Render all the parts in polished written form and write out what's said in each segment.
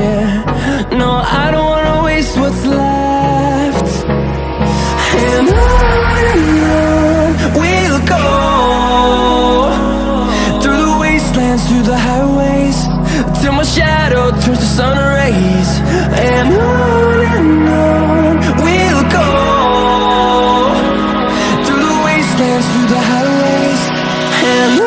Yeah, no, I don't wanna waste what's left. And on we'll go, through the wastelands, through the highways, till my shadow turns to sun rays. And on we'll go, through the wastelands, through the highways. And on.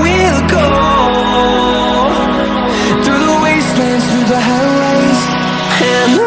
we'll go, through the wastelands, through the highways. And on.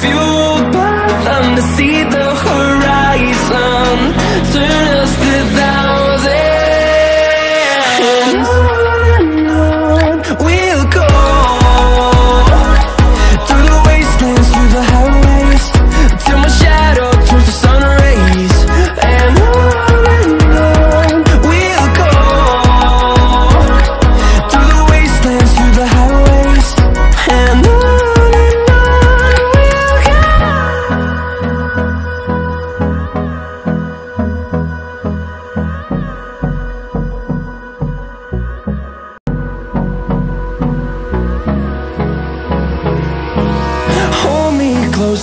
fueled by them to see the horizon, turn us to thousands. And on we'll go, through the wastelands, through the highways, till my shadow turns to sun rays. And close